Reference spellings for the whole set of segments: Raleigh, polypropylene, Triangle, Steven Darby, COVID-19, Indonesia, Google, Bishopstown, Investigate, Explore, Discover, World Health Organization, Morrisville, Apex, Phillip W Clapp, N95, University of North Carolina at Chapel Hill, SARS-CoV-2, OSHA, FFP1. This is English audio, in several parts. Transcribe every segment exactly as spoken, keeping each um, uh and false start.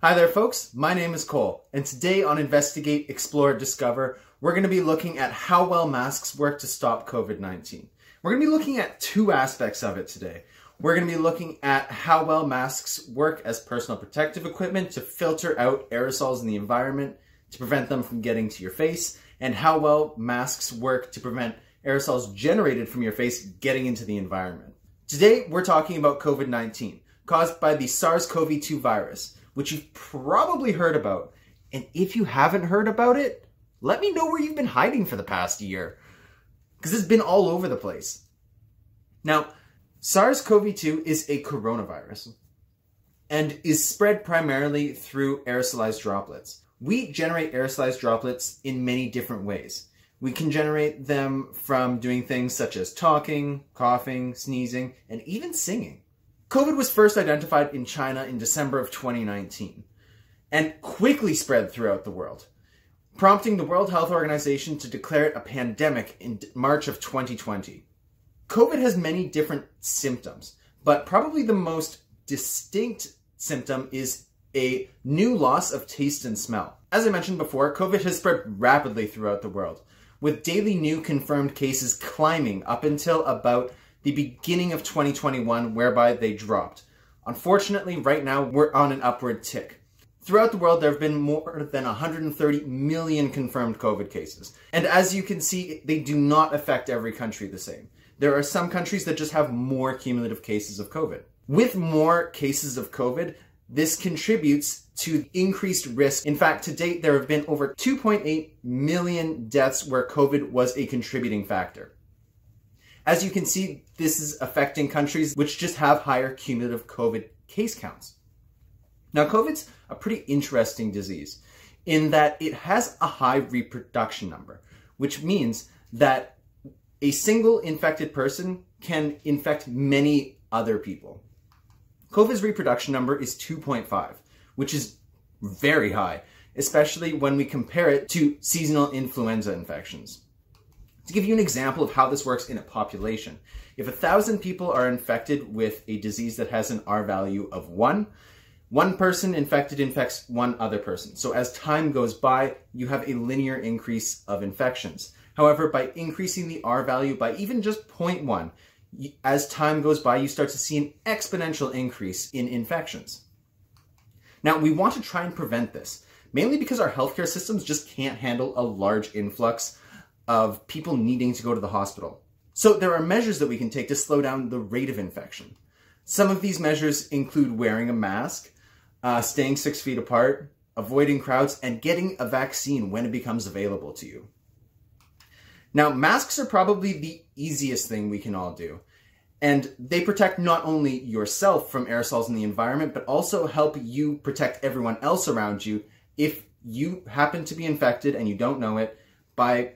Hi there folks, my name is Cole, and today on Investigate, Explore, Discover, we're going to be looking at how well masks work to stop COVID nineteen. We're going to be looking at two aspects of it today. We're going to be looking at how well masks work as personal protective equipment to filter out aerosols in the environment to prevent them from getting to your face, and how well masks work to prevent aerosols generated from your face getting into the environment. Today, we're talking about COVID nineteen, caused by the SARS CoV two virus, which you've probably heard about. And if you haven't heard about it, let me know where you've been hiding for the past year, because it's been all over the place. Now, SARS CoV two is a coronavirus and is spread primarily through aerosolized droplets. We generate aerosolized droplets in many different ways. We can generate them from doing things such as talking, coughing, sneezing, and even singing. COVID was first identified in China in December of twenty nineteen and quickly spread throughout the world, prompting the World Health Organization to declare it a pandemic in March of twenty twenty. COVID has many different symptoms, but probably the most distinct symptom is a new loss of taste and smell. As I mentioned before, COVID has spread rapidly throughout the world, with daily new confirmed cases climbing up until about the beginning of twenty twenty-one, whereby they dropped. Unfortunately, right now, we're on an upward tick. Throughout the world, there have been more than one hundred thirty million confirmed COVID cases. And as you can see, they do not affect every country the same. There are some countries that just have more cumulative cases of COVID. With more cases of COVID, this contributes to increased risk. In fact, to date, there have been over two point eight million deaths where COVID was a contributing factor. As you can see, this is affecting countries which just have higher cumulative COVID case counts. Now, COVID's a pretty interesting disease in that it has a high reproduction number, which means that a single infected person can infect many other people. COVID's reproduction number is two point five, which is very high, especially when we compare it to seasonal influenza infections. To give you an example of how this works in a population, if a thousand people are infected with a disease that has an R value of one, one person infected infects one other person. So as time goes by, you have a linear increase of infections. However, by increasing the R value by even just zero point one, as time goes by, you start to see an exponential increase in infections. Now, we want to try and prevent this, mainly because our healthcare systems just can't handle a large influx of people needing to go to the hospital. So there are measures that we can take to slow down the rate of infection. Some of these measures include wearing a mask, uh, staying six feet apart, avoiding crowds, and getting a vaccine when it becomes available to you. Now, masks are probably the easiest thing we can all do, and they protect not only yourself from aerosols in the environment, but also help you protect everyone else around you if you happen to be infected and you don't know it, by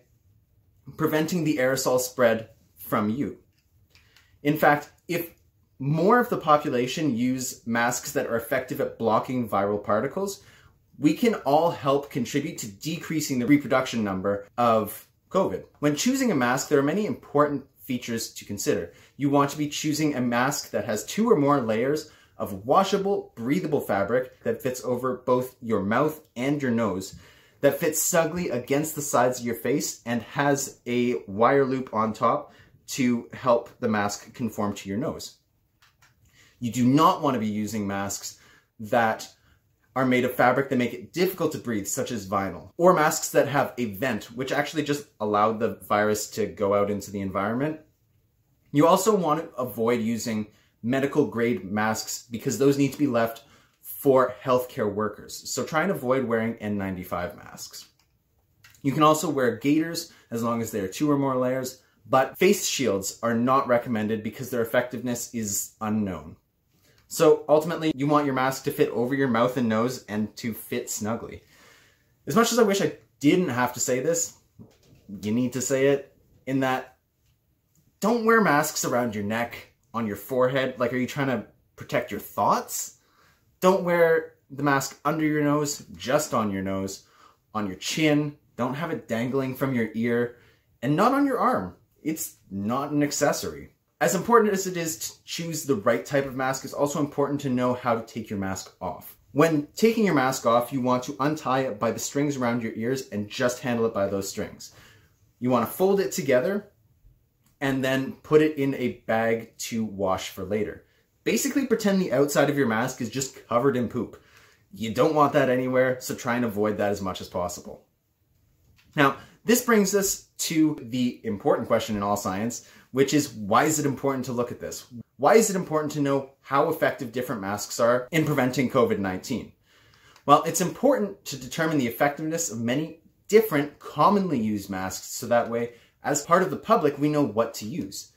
preventing the aerosol spread from you. In fact, if more of the population use masks that are effective at blocking viral particles, we can all help contribute to decreasing the reproduction number of COVID. When choosing a mask, there are many important features to consider. You want to be choosing a mask that has two or more layers of washable, breathable fabric that fits over both your mouth and your nose, that fits snugly against the sides of your face and has a wire loop on top to help the mask conform to your nose. You do not want to be using masks that are made of fabric that make it difficult to breathe, such as vinyl, or masks that have a vent, which actually just allow the virus to go out into the environment. You also want to avoid using medical grade masks because those need to be left for healthcare workers. So try and avoid wearing N ninety-five masks. You can also wear gaiters as long as there are two or more layers, but face shields are not recommended because their effectiveness is unknown. So ultimately, you want your mask to fit over your mouth and nose and to fit snugly. As much as I wish I didn't have to say this, you need to say it, in that don't wear masks around your neck, on your forehead. Like, are you trying to protect your thoughts? Don't wear the mask under your nose, just on your nose, on your chin. Don't have it dangling from your ear, and not on your arm. It's not an accessory. As important as it is to choose the right type of mask, it's also important to know how to take your mask off. When taking your mask off, you want to untie it by the strings around your ears and just handle it by those strings. You want to fold it together and then put it in a bag to wash for later. Basically, pretend the outside of your mask is just covered in poop. You don't want that anywhere, so try and avoid that as much as possible. Now, this brings us to the important question in all science, which is, why is it important to look at this? Why is it important to know how effective different masks are in preventing COVID nineteen? Well, it's important to determine the effectiveness of many different commonly used masks, so that way, as part of the public, we know what to use.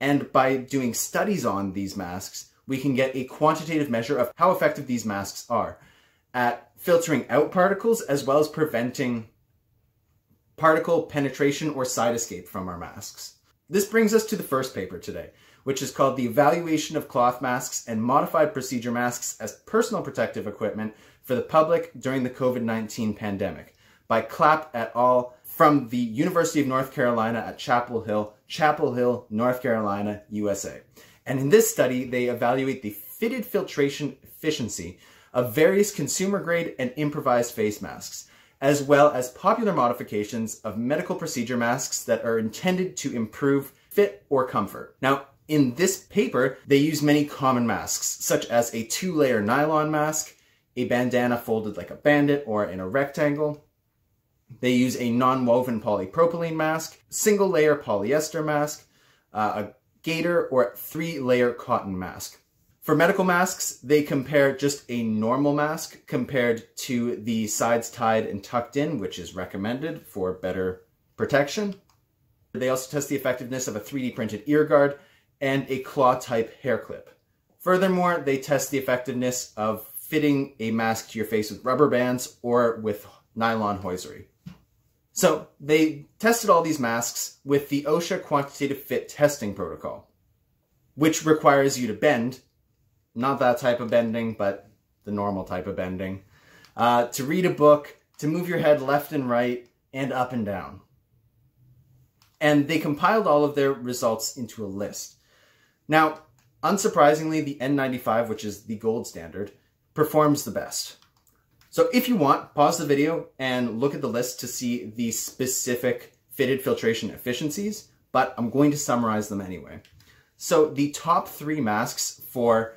And by doing studies on these masks, we can get a quantitative measure of how effective these masks are at filtering out particles, as well as preventing particle penetration or side escape from our masks. This brings us to the first paper today, which is called The Evaluation of Cloth Masks and Modified Procedure Masks as Personal Protective Equipment for the Public During the COVID nineteen Pandemic by Clapp et al. From the University of North Carolina at Chapel Hill, Chapel Hill, North Carolina, U S A. And in this study, they evaluate the fitted filtration efficiency of various consumer-grade and improvised face masks, as well as popular modifications of medical procedure masks that are intended to improve fit or comfort. Now, in this paper, they use many common masks, such as a two-layer nylon mask, a bandana folded like a bandit or in a rectangle. They use a non-woven polypropylene mask, single-layer polyester mask, uh, a gaiter or three-layer cotton mask. For medical masks, they compare just a normal mask compared to the sides tied and tucked in, which is recommended for better protection. They also test the effectiveness of a three D printed ear guard and a claw-type hair clip. Furthermore, they test the effectiveness of fitting a mask to your face with rubber bands or with nylon hosiery. So they tested all these masks with the OSHA quantitative fit testing protocol, which requires you to bend, not that type of bending, but the normal type of bending, uh, to read a book, to move your head left and right, and up and down. And they compiled all of their results into a list. Now, unsurprisingly, the N ninety-five, which is the gold standard, performs the best. So if you want, pause the video and look at the list to see the specific fitted filtration efficiencies, but I'm going to summarize them anyway. So the top three masks for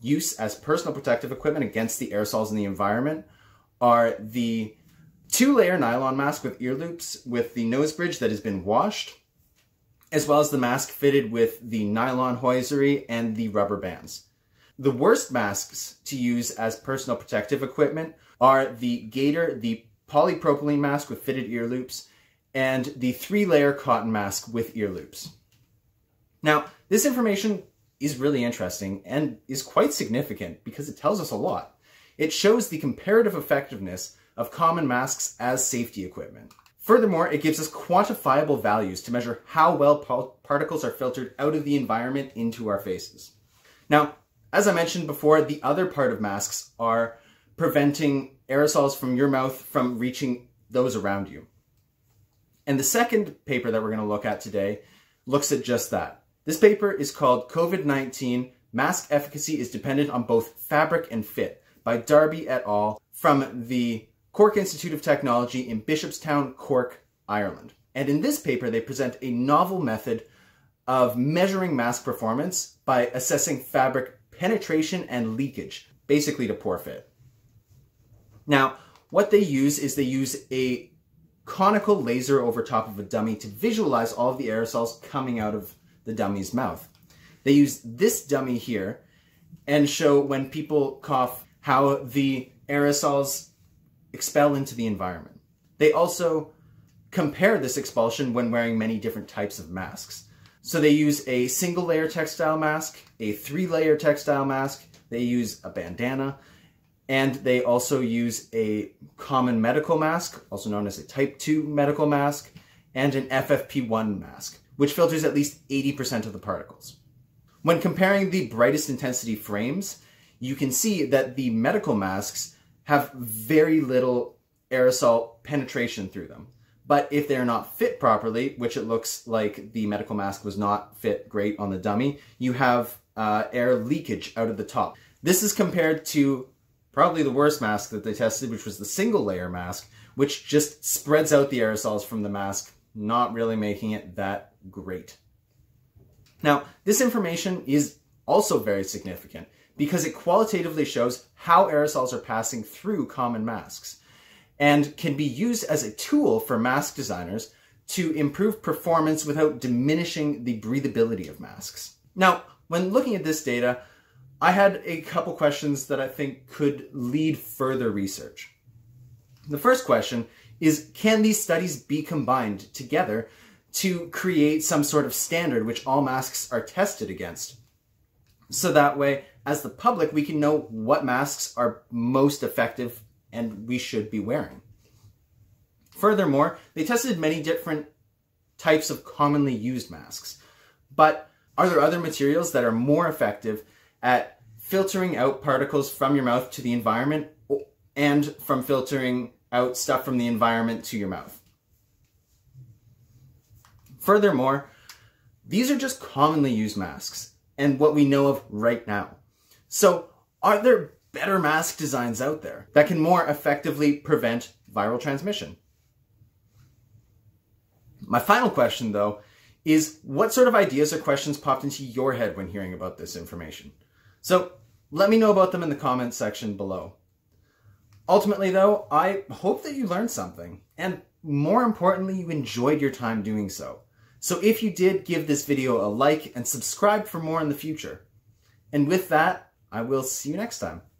use as personal protective equipment against the aerosols in the environment are the two-layer nylon mask with ear loops with the nose bridge that has been washed, as well as the mask fitted with the nylon hosiery and the rubber bands. The worst masks to use as personal protective equipment are the gaiter, the polypropylene mask with fitted ear loops, and the three-layer cotton mask with ear loops. Now, this information is really interesting and is quite significant because it tells us a lot. It shows the comparative effectiveness of common masks as safety equipment. Furthermore, it gives us quantifiable values to measure how well particles are filtered out of the environment into our faces. Now, as I mentioned before, the other part of masks are preventing aerosols from your mouth from reaching those around you. And the second paper that we're going to look at today looks at just that. This paper is called COVID nineteen, Mask Efficacy is Dependent on Both Fabric and Fit by Darby et al. From the Cork Institute of Technology in Bishopstown, Cork, Ireland. And in this paper, they present a novel method of measuring mask performance by assessing fabric penetration and leakage, basically to pore fit. Now, what they use is they use a conical laser over top of a dummy to visualize all of the aerosols coming out of the dummy's mouth. They use this dummy here and show when people cough how the aerosols expel into the environment. They also compare this expulsion when wearing many different types of masks. So they use a single layer textile mask, a three layer textile mask, they use a bandana, and they also use a common medical mask, also known as a type two medical mask, and an F F P one mask, which filters at least eighty percent of the particles. When comparing the brightest intensity frames, you can see that the medical masks have very little aerosol penetration through them. But if they're not fit properly, which it looks like the medical mask was not fit great on the dummy, you have uh, air leakage out of the top. This is compared to Probably the worst mask that they tested, which was the single layer mask, which just spreads out the aerosols from the mask, not really making it that great. Now, this information is also very significant because it qualitatively shows how aerosols are passing through common masks and can be used as a tool for mask designers to improve performance without diminishing the breathability of masks. Now, when looking at this data, I had a couple questions that I think could lead further research. The first question is, can these studies be combined together to create some sort of standard which all masks are tested against? So that way, as the public, we can know what masks are most effective and we should be wearing. Furthermore, they tested many different types of commonly used masks, but are there other materials that are more effective at filtering out particles from your mouth to the environment and from filtering out stuff from the environment to your mouth? Furthermore, these are just commonly used masks and what we know of right now. So are there better mask designs out there that can more effectively prevent viral transmission? My final question, though, is what sort of ideas or questions popped into your head when hearing about this information? So let me know about them in the comments section below. Ultimately, though, I hope that you learned something, and more importantly, you enjoyed your time doing so. So if you did, give this video a like and subscribe for more in the future. And with that, I will see you next time.